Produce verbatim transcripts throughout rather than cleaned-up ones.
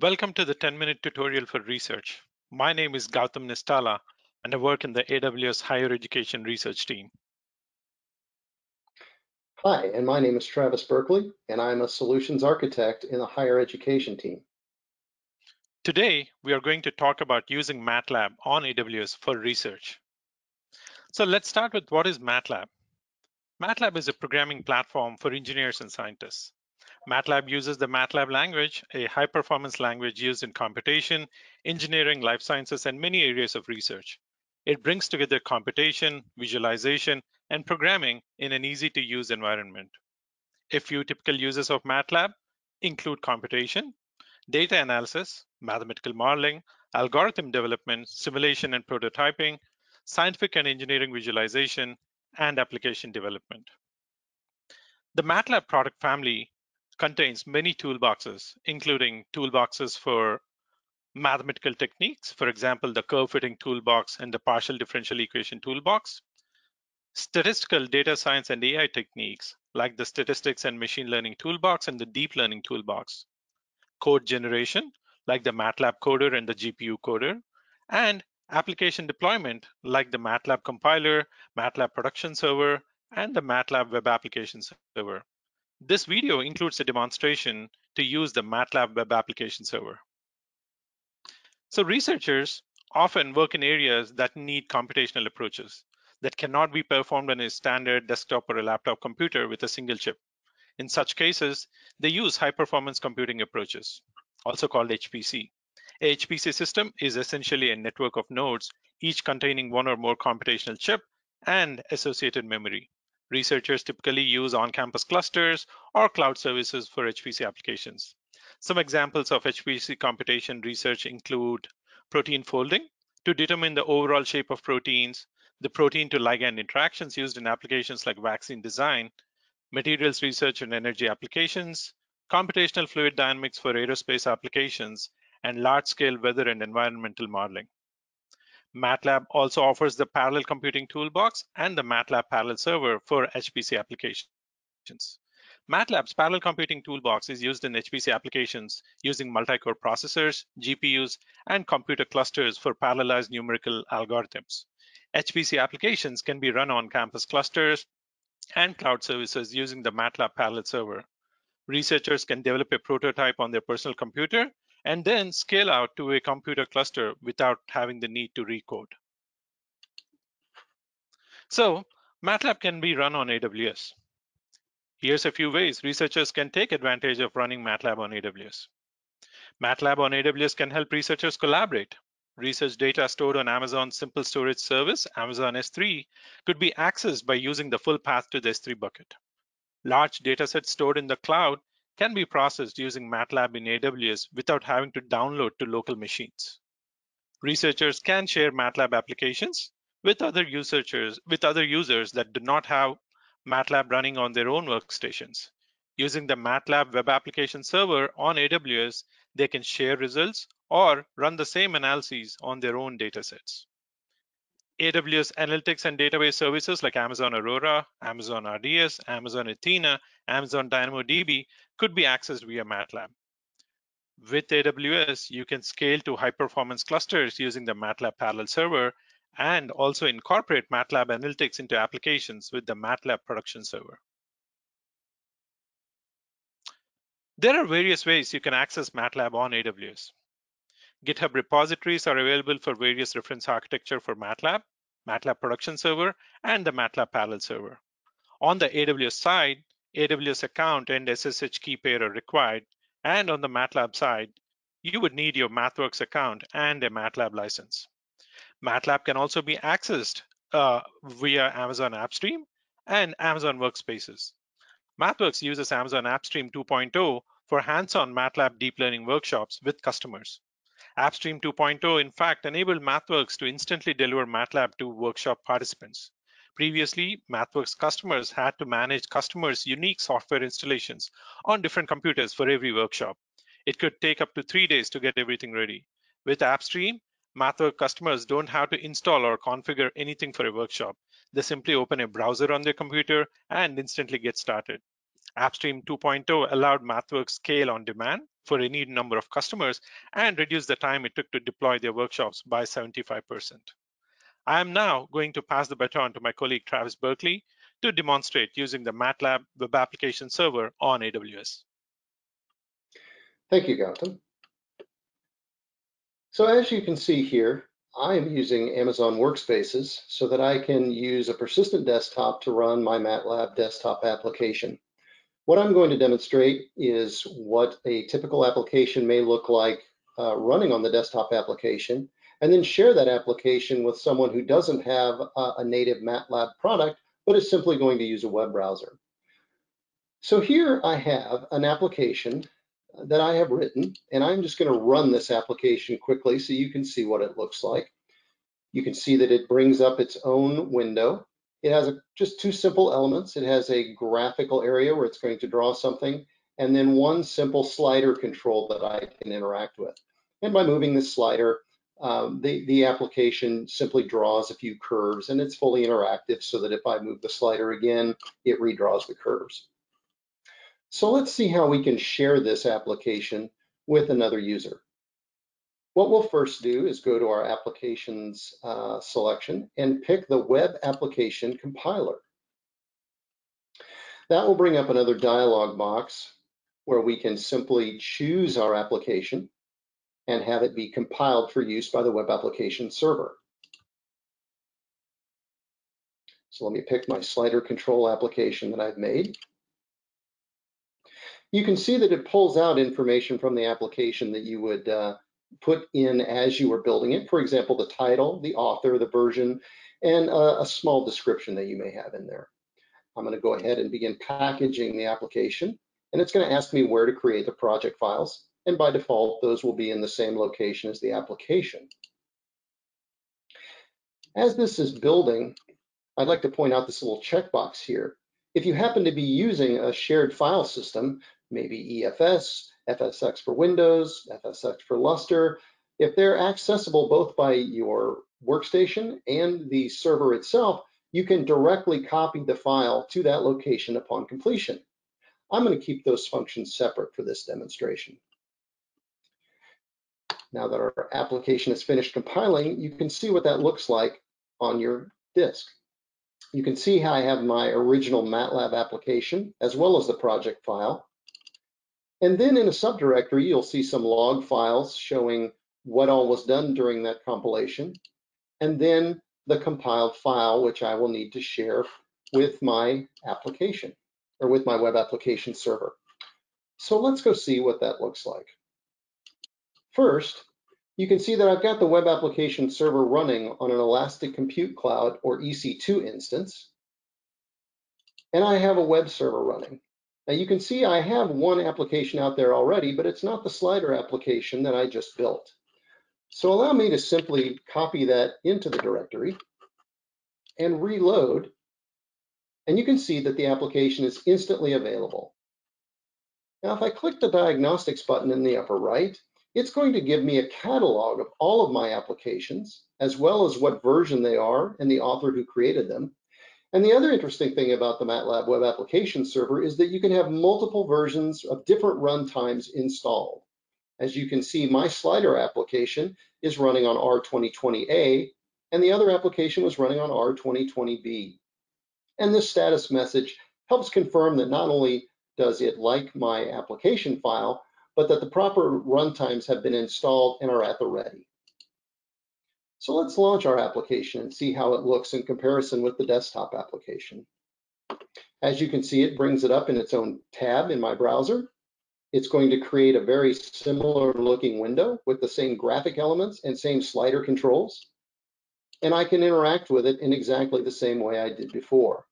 Welcome to the ten minute tutorial for research. My name is Gautam Nistala, and I work in the A W S Higher Education Research Team. Hi, and my name is Travis Berkeley, and I'm a Solutions Architect in the Higher Education Team. Today, we are going to talk about using MATLAB on A W S for research. So let's start with what is MATLAB. MATLAB is a programming platform for engineers and scientists. MATLAB uses the MATLAB language, a high-performance language used in computation, engineering, life sciences, and many areas of research. It brings together computation, visualization, and programming in an easy-to-use environment. A few typical uses of MATLAB include computation, data analysis, mathematical modeling, algorithm development, simulation and prototyping, scientific and engineering visualization, and application development. The MATLAB product family contains many toolboxes, including toolboxes for mathematical techniques, for example, the curve fitting toolbox and the partial differential equation toolbox, statistical data science and A I techniques, like the statistics and machine learning toolbox and the deep learning toolbox, code generation, like the MATLAB coder and the G P U coder, and application deployment, like the MATLAB compiler, MATLAB production server, and the MATLAB web application server. This video includes a demonstration to use the MATLAB web application server. So researchers often work in areas that need computational approaches that cannot be performed on a standard desktop or a laptop computer with a single chip. In such cases, they use high-performance computing approaches, also called H P C. A H P C system is essentially a network of nodes, each containing one or more computational chip and associated memory. Researchers typically use on-campus clusters or cloud services for H P C applications. Some examples of H P C computation research include protein folding to determine the overall shape of proteins, the protein to ligand interactions used in applications like vaccine design, materials research and energy applications, computational fluid dynamics for aerospace applications, and large-scale weather and environmental modeling. MATLAB also offers the parallel computing toolbox and the MATLAB parallel server for H P C applications. MATLAB's parallel computing toolbox is used in H P C applications using multi-core processors, G P Us, and computer clusters for parallelized numerical algorithms. H P C applications can be run on campus clusters and cloud services using the MATLAB parallel server. Researchers can develop a prototype on their personal computer and then scale out to a computer cluster without having the need to recode. So MATLAB can be run on A W S. Here's a few ways researchers can take advantage of running MATLAB on A W S. MATLAB on A W S can help researchers collaborate. Research data stored on Amazon's simple storage service, Amazon S three, could be accessed by using the full path to the S three bucket. Large data sets stored in the cloud can be processed using MATLAB in A W S without having to download to local machines. Researchers can share MATLAB applications with other users, with other users that do not have MATLAB running on their own workstations. Using the MATLAB web application server on A W S, they can share results or run the same analyses on their own datasets. A W S analytics and database services like Amazon Aurora, Amazon R D S, Amazon Athena, Amazon DynamoDB could be accessed via MATLAB. With A W S, you can scale to high-performance clusters using the MATLAB parallel server and also incorporate MATLAB analytics into applications with the MATLAB production server. There are various ways you can access MATLAB on A W S. GitHub repositories are available for various reference architecture for MATLAB, MATLAB production server, and the MATLAB parallel server. On the A W S side, A W S account and S S H key pair are required, and on the MATLAB side, you would need your MathWorks account and a MATLAB license. MATLAB can also be accessed uh, via Amazon AppStream and Amazon Workspaces. MathWorks uses Amazon AppStream two point oh for hands-on MATLAB deep learning workshops with customers. AppStream two point oh, in fact, enabled MathWorks to instantly deliver MATLAB to workshop participants. Previously, MathWorks customers had to manage customers' unique software installations on different computers for every workshop. It could take up to three days to get everything ready. With AppStream, MathWorks customers don't have to install or configure anything for a workshop. They simply open a browser on their computer and instantly get started. AppStream two point oh allowed MathWorks scale on demand for any number of customers and reduce the time it took to deploy their workshops by seventy-five percent. I am now going to pass the baton to my colleague Travis Berkeley to demonstrate using the MATLAB web application server on A W S. Thank you, Gautam. So as you can see here, I'm using Amazon Workspaces so that I can use a persistent desktop to run my MATLAB desktop application. What I'm going to demonstrate is what a typical application may look like uh, running on the desktop application, and then share that application with someone who doesn't have a, a native MATLAB product, but is simply going to use a web browser. So here I have an application that I have written, and I'm just going to run this application quickly so you can see what it looks like. You can see that it brings up its own window. It has a, just two simple elements. It has a graphical area where it's going to draw something, and then one simple slider control that I can interact with. And by moving this slider, um, the, the application simply draws a few curves, and it's fully interactive so that if I move the slider again, it redraws the curves. So let's see how we can share this application with another user. What we'll first do is go to our applications uh, selection and pick the web application compiler. That will bring up another dialog box where we can simply choose our application and have it be compiled for use by the web application server. So let me pick my slider control application that I've made. You can see that it pulls out information from the application that you would uh, put in as you were building it. For example, the title, the author, the version, and a, a small description that you may have in there. I'm going to go ahead and begin packaging the application, and it's going to ask me where to create the project files. And by default, those will be in the same location as the application. As this is building, I'd like to point out this little checkbox here. If you happen to be using a shared file system, maybe E F S, F S X for Windows, F S X for Lustre, if they're accessible both by your workstation and the server itself, you can directly copy the file to that location upon completion. I'm going to keep those functions separate for this demonstration. Now that our application is finished compiling, you can see what that looks like on your disk. You can see how I have my original MATLAB application as well as the project file. And then in a subdirectory, you'll see some log files showing what all was done during that compilation, and then the compiled file, which I will need to share with my application or with my web application server. So let's go see what that looks like. First, you can see that I've got the web application server running on an Elastic Compute Cloud or E C two instance, and I have a web server running. Now you can see I have one application out there already, but it's not the slider application that I just built. So allow me to simply copy that into the directory and reload, and you can see that the application is instantly available. Now if I click the diagnostics button in the upper right, it's going to give me a catalog of all of my applications, as well as what version they are and the author who created them. And the other interesting thing about the MATLAB web application server is that you can have multiple versions of different runtimes installed. As you can see, my slider application is running on R twenty twenty A, and the other application was running on R twenty twenty B. And this status message helps confirm that not only does it like my application file, but that the proper runtimes have been installed and are at the ready. So let's launch our application and see how it looks in comparison with the desktop application. As you can see, it brings it up in its own tab in my browser. It's going to create a very similar looking window with the same graphic elements and same slider controls. And I can interact with it in exactly the same way I did before.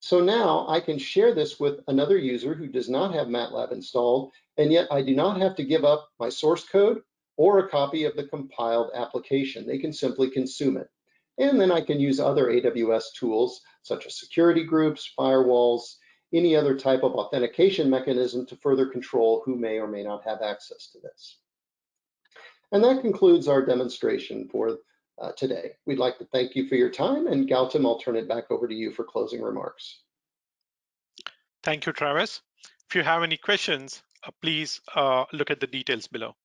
So now I can share this with another user who does not have MATLAB installed, and yet I do not have to give up my source code or a copy of the compiled application. They can simply consume it. And then I can use other A W S tools, such as security groups, firewalls, any other type of authentication mechanism to further control who may or may not have access to this. And that concludes our demonstration for Uh, today. We'd like to thank you for your time, and Gautam, I'll turn it back over to you for closing remarks. Thank you, Travis. If you have any questions, please uh, look at the details below.